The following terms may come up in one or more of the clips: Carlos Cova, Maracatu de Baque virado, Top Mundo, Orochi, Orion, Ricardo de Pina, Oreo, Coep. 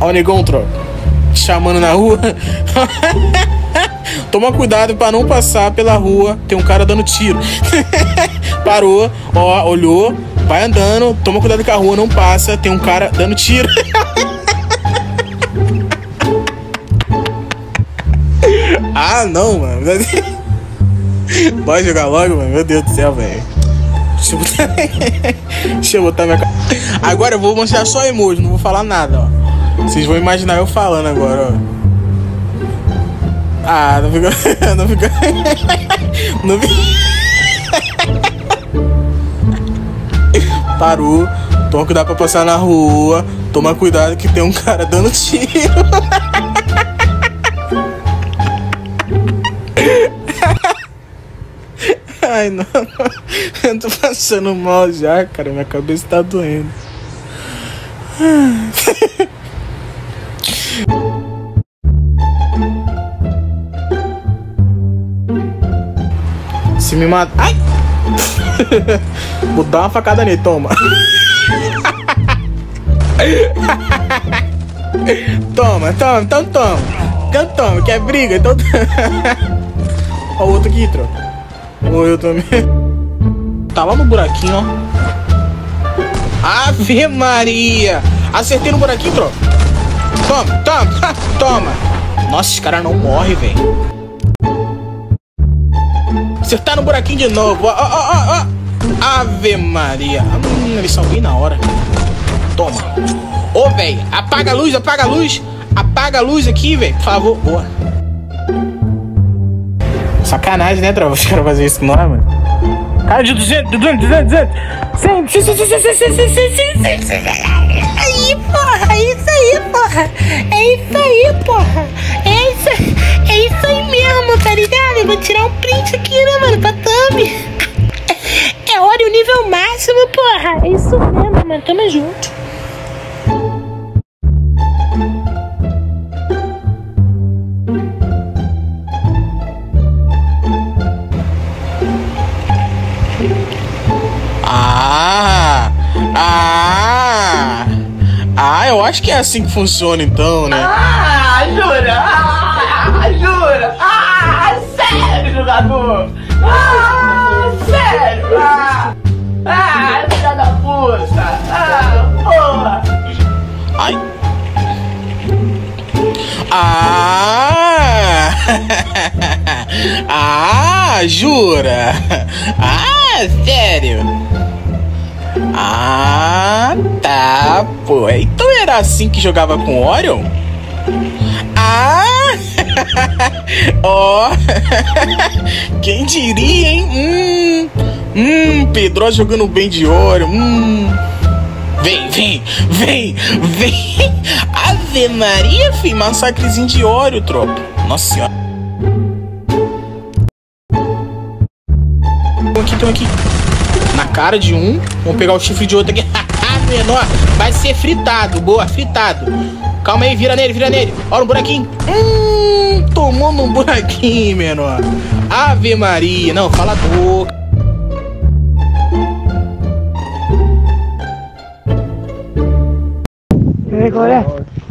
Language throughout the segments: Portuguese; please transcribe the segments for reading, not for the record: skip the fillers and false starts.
Olha o negão, troca. Te chamando na rua. Toma cuidado pra não passar pela rua. Tem um cara dando tiro. Parou, ó, olhou. Vai andando, toma cuidado que a rua não passa. Tem um cara dando tiro. Ah, não, mano. Pode jogar logo, mano. Meu Deus do céu, velho. Deixa eu botar minha cara. Agora eu vou mostrar só emoji, não vou falar nada, ó. Vocês vão imaginar eu falando agora, ó. Ah, não ficou. Não ficou. Não ficou. Parou. Toma cuidado pra passar na rua. Toma cuidado que tem um cara dando tiro. Ai, não. Eu tô passando mal já, cara. Minha cabeça tá doendo. Se me mata... Ai! Vou dar uma facada nele, toma. Toma, toma, então toma. Então toma, quer briga? Então toma. Ó o outro aqui, troca. Morreu também. Tava no buraquinho, ó. Ave Maria! Acertei no buraquinho, troca. Toma, toma, toma. Nossa, esse cara não morre, velho. Você tá no buraquinho de novo. Ó, ó, ó, ó. Ave Maria. Eles são bem na hora. Toma. Ô, velho. Apaga a luz, apaga a luz. Apaga a luz aqui, velho. Por favor. Boa. Sacanagem, né, Trava? Os caras fazem isso com nós, mano. Cara de 200, 200. 100, 100, 100, 100, 100, 100, 100. Aí, porra. É isso aí, porra. É isso aí, porra. É isso aí. É isso aí mesmo, tá ligado? Eu vou tirar um print aqui, né, mano? Pra thumb. É hora e o nível máximo, porra. É isso mesmo, mano. Tamo junto. Ah! Ah! Ah, eu acho que é assim que funciona, então, né? Ah, jura? Jura? Ah, sério, jogador! Ah, sério! Ah, filha da puta! Ah, porra! Ai! Ah! Ah, jura! Ah, sério! Ah, tá, pô! Então era assim que jogava com o Orion? Ah! Ó, oh. Quem diria, hein? Pedro jogando bem de ouro. Vem, vem, vem, vem. Ave Maria, filho. Massacrezinho de ouro, tropa. Nossa senhora. Estão aqui. Na cara de um. Vamos pegar o chifre de outro aqui. Menor. Vai ser fritado. Boa, fritado. Calma aí, vira nele, vira nele. Olha um buraquinho. Tomou num buraquinho, menor. Ave Maria. Não, fala boca.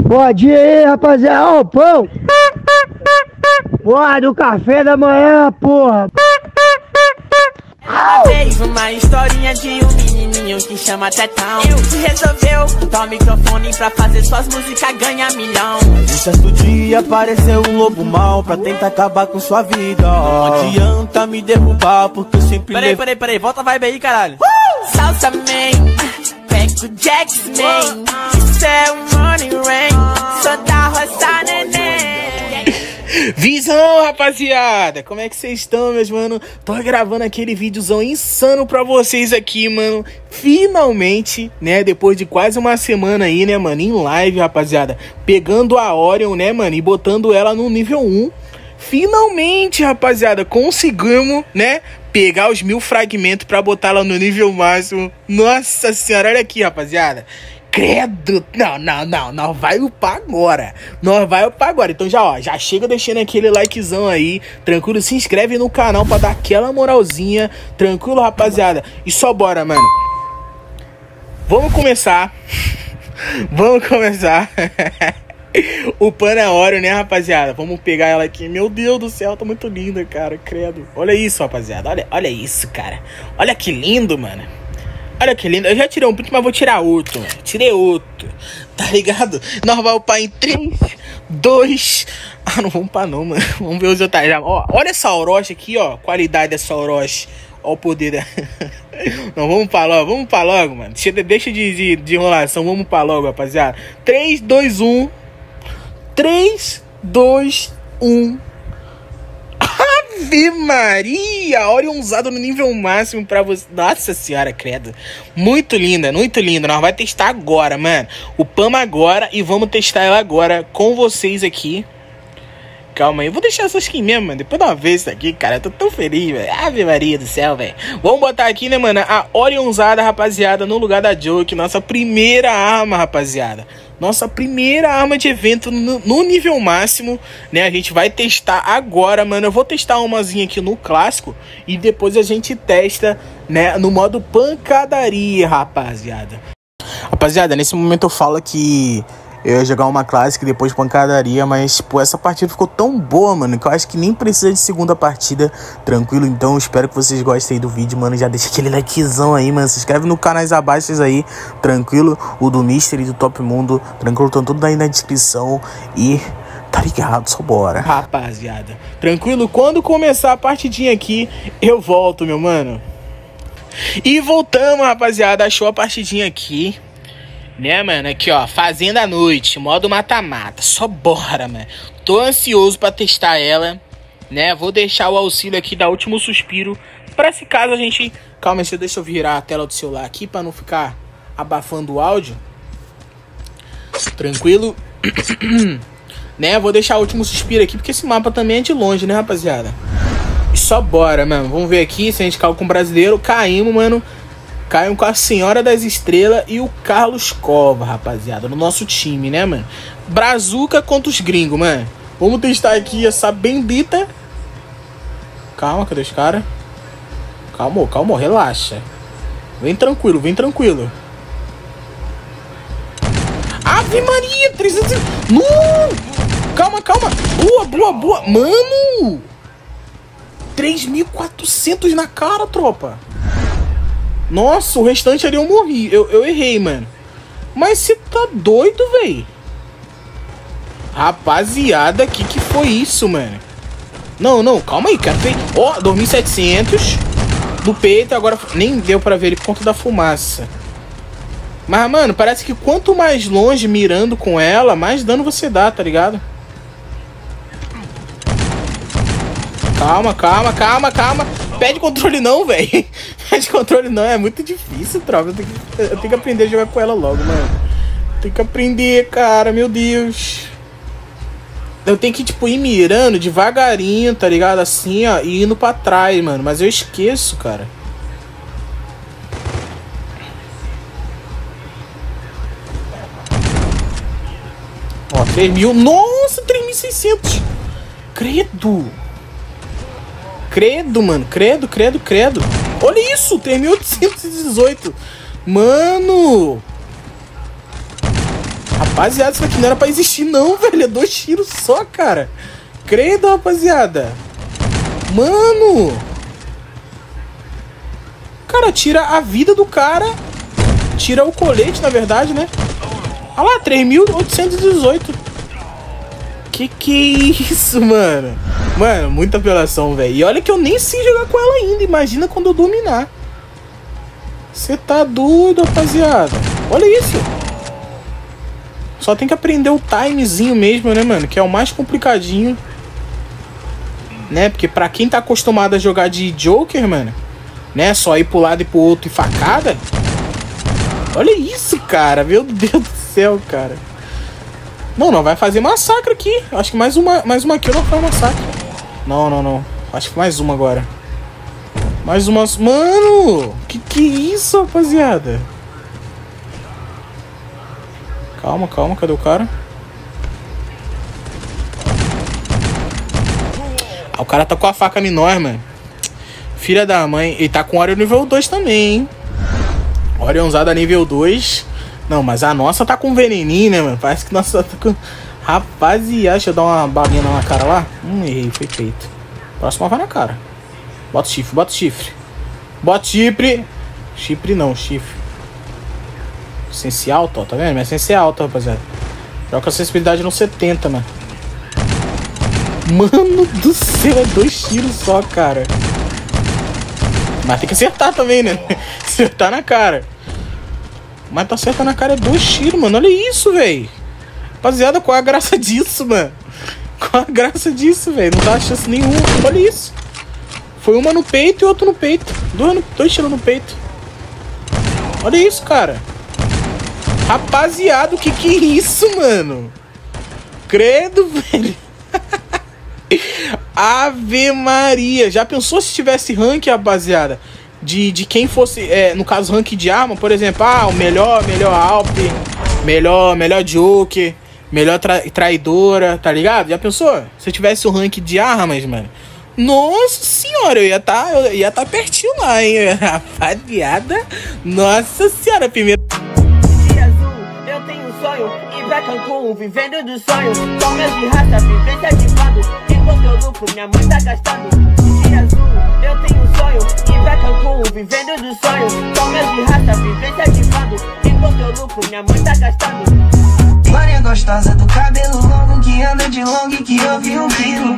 Bom dia aí, rapaziada. Ó, o pão. Porra, do café da manhã, porra. Ela fez uma historinha de um menininho que chama Tetão. E o que resolveu? Dá o microfone pra fazer suas músicas ganhar milhão. Um certo dia apareceu um lobo mau pra tentar acabar com sua vida. Não adianta me derrubar porque eu sempre... Peraí, volta a vibe aí, caralho. Salsa man, pega o Jax man. Isso é um morning rain, só da roça neném. Visão, rapaziada! Como é que vocês estão, meus mano? Tô gravando aquele videozão insano pra vocês aqui, mano. Finalmente, né? Depois de quase uma semana aí, né, mano? Em live, rapaziada. Pegando a Orion, né, mano? E botando ela no nível 1. Finalmente, rapaziada, conseguimos, né? Pegar os 1000 fragmentos pra botar ela no nível máximo. Nossa senhora, olha aqui, rapaziada. Credo! Não, não, não. Nós vai upar agora. Nós vai upar agora. Então já, ó, já chega deixando aquele likezão aí. Tranquilo? Se inscreve no canal pra dar aquela moralzinha. Tranquilo, rapaziada? E só bora, mano. Vamos começar Vamos começar. O pano é Oreo, né, rapaziada? Vamos pegar ela aqui. Meu Deus do céu, tá muito linda, cara. Credo. Olha isso, rapaziada. Olha isso, cara. Olha que lindo, mano. Olha que lindo. Eu já tirei um print, mas vou tirar outro, mano. Tirei outro. Tá ligado? Nós vamos upar em 3, 2... Ah, não vamos upar não, mano. Vamos ver os detalhes. Ó, olha essa Orochi aqui, ó. Qualidade dessa Orochi. Ó o poder da... Não, vamos pra logo. Vamos pra logo, mano. Deixa de enrolação. Vamos pra logo, rapaziada. 3, 2, 1... 3, 2, 1. Ave Maria! Oreo usado no nível máximo pra você. Nossa senhora, credo. Muito linda, muito linda. Nós vamos testar agora, mano. Upamos agora e vamos testar ela agora com vocês aqui. Calma aí, eu vou deixar essa skin mesmo, mano. Depois de uma vez isso aqui, cara, eu tô tão feliz, velho. Ave Maria do céu, velho. Vamos botar aqui, né, mano, a Oreo usada, rapaziada, no lugar da Joke. Nossa primeira arma, rapaziada. Nossa primeira arma de evento no nível máximo, né? A gente vai testar agora, mano. Eu vou testar umazinha aqui no clássico e depois a gente testa, né, no modo pancadaria, rapaziada. Rapaziada, nesse momento eu falo que eu ia jogar uma clássica e depois pancadaria, mas, pô, essa partida ficou tão boa, mano, que eu acho que nem precisa de segunda partida, tranquilo. Então, eu espero que vocês gostem aí do vídeo, mano. Já deixa aquele likezão aí, mano. Se inscreve no canais abaixo aí, tranquilo. O do Mister e do Top Mundo, tranquilo. Estão tudo aí na descrição e... Tá ligado, só bora. Rapaziada, tranquilo? Quando começar a partidinha aqui, eu volto, meu mano. E voltamos, rapaziada. Achou a partidinha aqui. Né, mano? Aqui, ó. Fazenda à noite. Modo mata-mata. Só bora, mano. Tô ansioso pra testar ela. Né? Vou deixar o auxílio aqui da Último Suspiro. Pra se caso a gente... Calma aí, deixa eu virar a tela do celular aqui pra não ficar abafando o áudio. Tranquilo. Né? Vou deixar o Último Suspiro aqui porque esse mapa também é de longe, né, rapaziada? E só bora, mano. Vamos ver aqui se a gente caiu com o brasileiro. Caímos, mano. Caiam com a Senhora das Estrelas e o Carlos Cova, rapaziada. No nosso time, né, mano? Brazuca contra os gringos, mano. Vamos testar aqui essa bendita. Calma, cadê os caras? Calma, calma, relaxa. Vem tranquilo, vem tranquilo. Ave Maria, 300... Não! Calma, calma. Boa, boa, boa. Mano! 3.400 na cara, tropa. Nossa, o restante ali eu morri. Eu errei, mano. Mas você tá doido, velho? Rapaziada, que foi isso, mano? Não, não, calma aí, cara. Ó, 2.700 do peito, agora nem deu pra ver ele por conta da fumaça. Mas, mano, parece que quanto mais longe mirando com ela, mais dano você dá, tá ligado? Calma, calma, calma, calma. Pede controle não, velho. Pede controle não, é muito difícil, tropa. Eu tenho que aprender a jogar com ela logo, mano. Tem que aprender, cara, meu Deus. Eu tenho que, tipo, ir mirando devagarinho, tá ligado? Assim, ó, e indo pra trás, mano. Mas eu esqueço, cara. Ó, 3.000. Nossa, 3.600. Credo. Credo, mano. Credo, credo, credo. Olha isso. 3.818. Mano. Rapaziada, isso aqui não era pra existir não, velho. É 2 tiros só, cara. Credo, rapaziada. Mano. Cara, tira a vida do cara. Tira o colete, na verdade, né? Olha lá, 3.818. Que isso, mano? Mano, muita apelação, velho. E olha que eu nem sei jogar com ela ainda. Imagina quando eu dominar. Você tá doido, rapaziada. Olha isso. Só tem que aprender o timezinho mesmo, né, mano? Que é o mais complicadinho. Né? Porque pra quem tá acostumado a jogar de Joker, mano, né? Só ir pro lado e pro outro e facada. Olha isso, cara. Meu Deus do céu, cara. Não, não. Vai fazer massacre aqui. Acho que mais uma aqui eu não faço massacre. Não, não, não. Acho que mais uma agora. Mais uma... Mano! Que isso, rapaziada? Calma, calma. Cadê o cara? Ah, o cara tá com a faca menor, mano. Filha da mãe. Ele tá com Oreo nível 2 também, hein? Oreo usada nível 2. Não, mas a nossa tá com veneninho, né, mano? Parece que nossa tá com... Rapaziada, deixa eu dar uma balinha na cara lá. Errei, foi feito. Próxima vai na cara. Bota o chifre, bota o chifre. Bota o chifre. Chifre não, chifre. Essência alta, ó, tá vendo? Minha essência é alta, rapaziada. Joga com a sensibilidade no 70, mano. Mano do céu, é 2 tiros só, cara. Mas tem que acertar também, né? Acertar na cara. Mas tá acertando na cara, é 2 tiros, mano. Olha isso, velho. Rapaziada, qual é a graça disso, mano? Qual a graça disso, velho? Não dá chance nenhuma. Olha isso. Foi uma no peito e outro no peito. 2 tiros no peito. Olha isso, cara. Rapaziada, o que é isso, mano? Credo, velho. Ave Maria. Já pensou se tivesse rank, rapaziada? De quem fosse... É, no caso, rank de arma, por exemplo. Ah, o melhor Alp. Melhor Joker. Melhor traidora, tá ligado? Já pensou? Se eu tivesse o rank de armas, mano. Nossa senhora, eu ia tá pertinho lá, hein? Rapaziada. Nossa senhora, primeiro. Eu tenho um sonho, e pra Cancún, vivendo do sonho. Palmeiras de raça, vivência ativado. Enquanto eu lucro, minha mãe tá gastando. Dia azul, eu tenho um sonho, e pra Cancún, vivendo do sonho. Palmeiras de raça, vivência ativado. Enquanto eu lucro, minha mãe tá gastando. Maria gostosa do cabelo longo que anda de longo e que ouve um pino.